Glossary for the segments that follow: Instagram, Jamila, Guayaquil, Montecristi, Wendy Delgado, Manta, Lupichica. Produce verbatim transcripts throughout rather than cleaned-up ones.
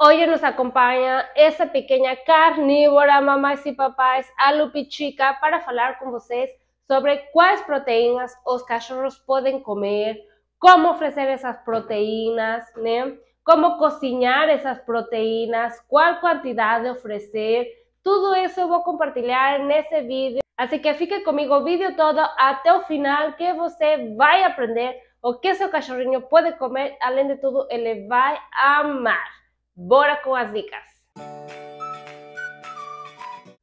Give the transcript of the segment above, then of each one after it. Hoy nos acompaña esa pequeña carnívora, mamás y papás, a Lupichica, para falar con vocês sobre quais proteínas os cachorros podem comer, como oferecer essas proteínas, né? Como cozinhar essas proteínas, qual quantidade oferecer. Tudo isso eu vou compartilhar nesse vídeo. Assim que fique comigo o vídeo todo até o final, que você vai aprender o que seu cachorrinho pode comer. Além de tudo, ele vai amar. Bora con las dicas.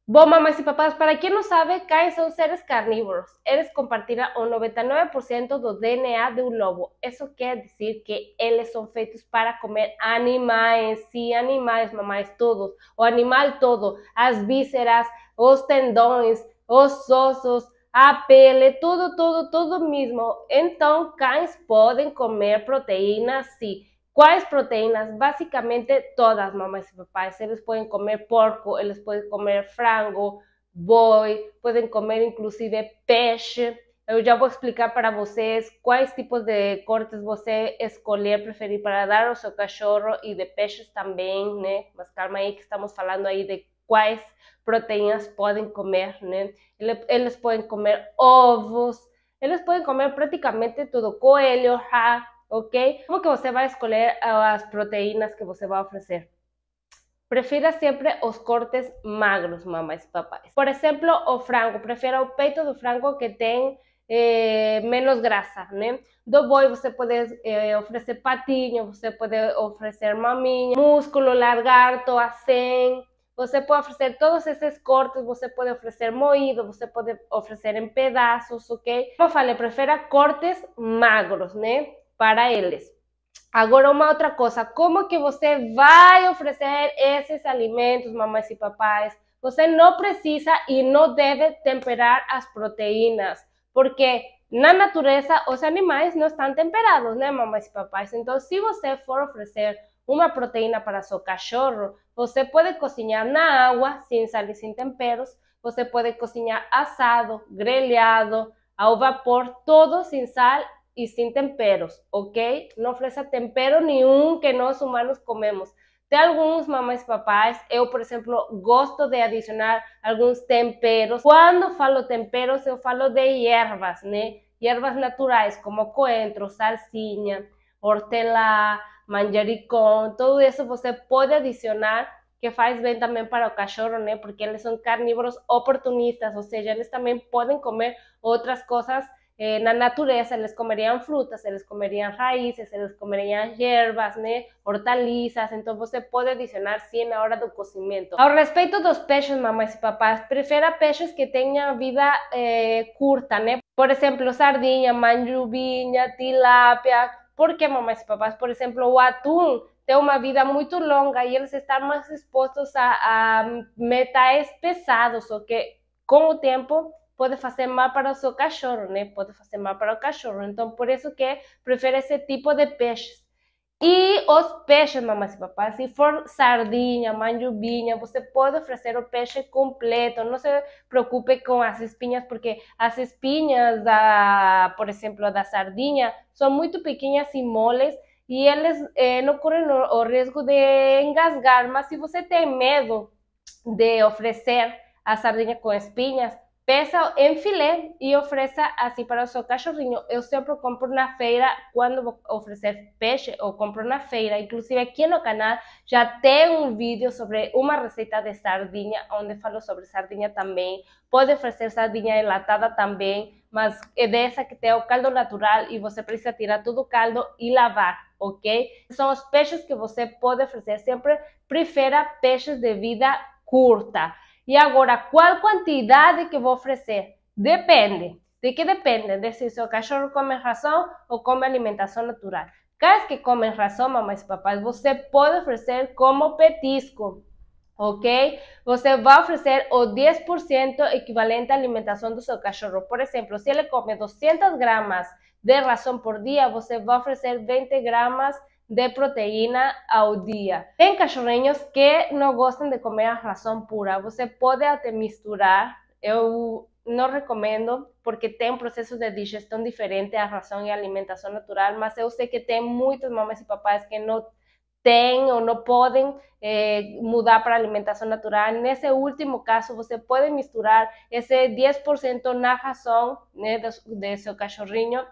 Bueno, mamás y papás, para quien no sabe, cães son seres carnívoros. Ellos compartirán un noventa y nueve por ciento del D N A de un lobo. Eso quiere decir que ellos son feitos para comer animales. Sí, animales, mamás, todos. O animal todo. Las vísceras, los tendones, los osos, a pele, todo, todo, todo mismo. Entonces, cães pueden comer proteínas, sí. ¿Cuáles proteínas? Básicamente todas, mamás y papás. Ellos pueden comer porco, ellos pueden comer frango, boi, pueden comer inclusive peixe. Yo ya voy a explicar para vocês cuáles tipos de cortes você escolher, preferir para dar a su cachorro, y de peixes también, ¿no? Mas calma ahí, que estamos hablando ahí de cuáles proteínas pueden comer, ¿no? Ellos pueden comer ovos, ellos pueden comer prácticamente todo, coelho, ja. ¿Ok? ¿Cómo que usted va a escoger las proteínas que usted va a ofrecer? Prefiera siempre los cortes magros, mamás y papás. Por ejemplo, o frango. Prefiera el peito de frango que tenga eh, menos grasa, ¿no? Do boi, usted puede eh, ofrecer patinho, usted puede ofrecer maminha, músculo, lagarto, acém. Usted puede ofrecer todos esos cortes, usted puede ofrecer moído, usted puede ofrecer en pedazos, ¿ok? Como falei, prefiera cortes magros, ¿no? Para ellos. Ahora una otra cosa, ¿cómo que usted va a ofrecer esos alimentos, mamás y papás? Usted no precisa y no debe temperar las proteínas, porque en la naturaleza los animales no están temperados, ¿no, mamás y papás? Entonces, si usted for ofrecer una proteína para su cachorro, usted puede cocinar en agua, sin sal y sin temperos, usted puede cocinar asado, grelhado, al vapor, todo sin sal y sin temperos, ¿ok? No ofrece tempero ni un que los humanos comemos. De algunos mamás y papás, yo por ejemplo, gosto de adicionar algunos temperos. Cuando falo temperos, yo falo de hierbas, ¿no? Hierbas naturales como coentro, salsinha, hortelã, manjericón, todo eso usted puede adicionar, que faz bien también para el cachorro, ¿no? Porque ellos son carnívoros oportunistas, o sea, ellos también pueden comer otras cosas. En la naturaleza, les comerían frutas, se les comerían raíces, se les comerían hierbas, ¿no? Hortalizas. Entonces, se puede adicionar sí en la hora del cocimiento. Al respecto de los peces, mamás y papás, prefiera peces que tengan vida eh, curta, ¿no? Por ejemplo, sardinha, manjubiña, tilapia. ¿Por qué, mamás y papás? Por ejemplo, o atún tiene una vida muy larga y ellos están más expuestos a, a metais pesados, o que con el tiempo puede hacer mal para su cachorro, ¿no? Puede hacer mal para el cachorro. Entonces, por eso que prefiero ese tipo de peces. Y los peces, mamás y papás, si for sardinha, manjubinha, usted puede ofrecer el peixe completo. No se preocupe con las espinhas, porque las espinhas, da, por ejemplo, de sardinha, son muy pequeñas y moles, y ellos eh, no corren el riesgo de engasgar. Mas si usted tiene miedo de ofrecer a sardinha con espinhas, pesa en filé y ofrece así para su cachorrinho. Yo siempre compro una feira cuando voy a ofrecer peixe, o compro una feira. Inclusive aquí en el canal ya tengo un vídeo sobre una receta de sardinha, donde falo sobre sardinha también. Puede ofrecer sardinha enlatada también, mas de esa que tengo caldo natural y você precisa tirar todo el caldo y lavar, ¿ok? Son los peixes que você puede ofrecer. Siempre prefiera peixes de vida curta. Y ahora, ¿cuál cantidad que voy a ofrecer? Depende. ¿De qué depende? De si su cachorro come ração o come alimentación natural. Cada vez que comen ração, mamás y papás, usted puede ofrecer como petisco, ¿ok? Usted va a ofrecer el diez por ciento equivalente a alimentación de su cachorro. Por ejemplo, si él come doscientas gramas de ração por día, usted va a ofrecer veinte gramas de proteína al día. Hay cachorrinhos que no gustan de comer a ração pura. Você puede até misturar. Yo no recomiendo, porque tiene procesos de digestión diferente a ração y alimentación natural. Mas yo sé que hay muchas mamás y papás que no têm ou não podem eh, mudar para alimentação natural. Nesse último caso, você pode misturar esse dez por cento na ração, né, do, de seu cachorrinho.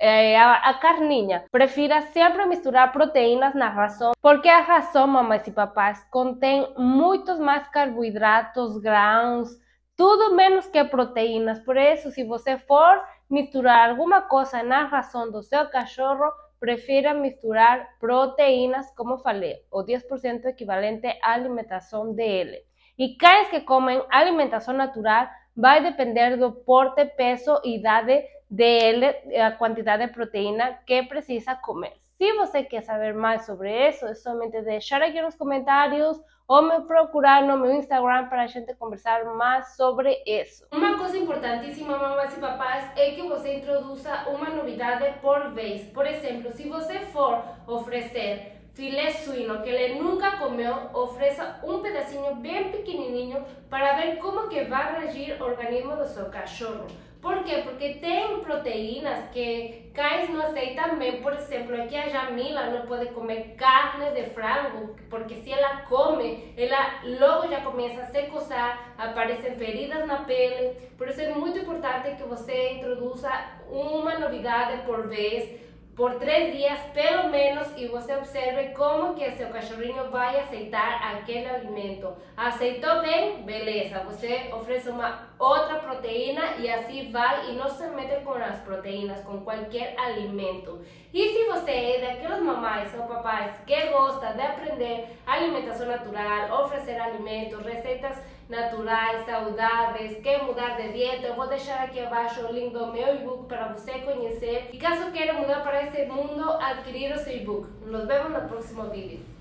Eh, a, a carninha, prefira sempre misturar proteínas na ração, porque a ração, mamães e papás, contém muitos mais carboidratos, grãos, tudo menos que proteínas. Por isso, se você for misturar alguma coisa na ração do seu cachorro, prefira misturar proteínas, como falei, o dez por cento equivalente à alimentação dele. E cães que comem alimentação natural vai depender do porte, peso e idade dele, a quantidade de proteína que precisa comer. Se você quer saber mais sobre isso, é somente deixar aqui nos comentários ou me procurar no meu Instagram para a gente conversar mais sobre isso. Uma coisa importantíssima, mamães e papás, é que você introduza uma novidade por vez. Por exemplo, se você for oferecer filé suíno que ele nunca comeu, ofereça um pedacinho bem pequenininho para ver como que vai reagir o organismo do seu cachorro. Por quê? Porque tem proteínas que cães não aceitam bem. Por exemplo, aqui a Jamila não pode comer carne de frango, porque se ela come, ela logo já começa a se coçar, aparecem feridas na pele. Por isso é muito importante que você introduza uma novidade por vez, por três dias pelo menos, e você observe como que seu cachorrinho vai aceitar aquele alimento. Aceitou bem? Beleza, você oferece uma outra proteína e assim vai, e não se mete com as proteínas, com qualquer alimento. E se você é daquelas mamães ou papais que gosta de aprender alimentação natural, oferecer alimentos, receitas naturais, saudáveis, quer mudar de dieta, eu vou deixar aqui abaixo o link do meu e-book para você conhecer. E caso queira mudar para esse mundo, adquirir o seu e-book. Nos vemos no próximo vídeo.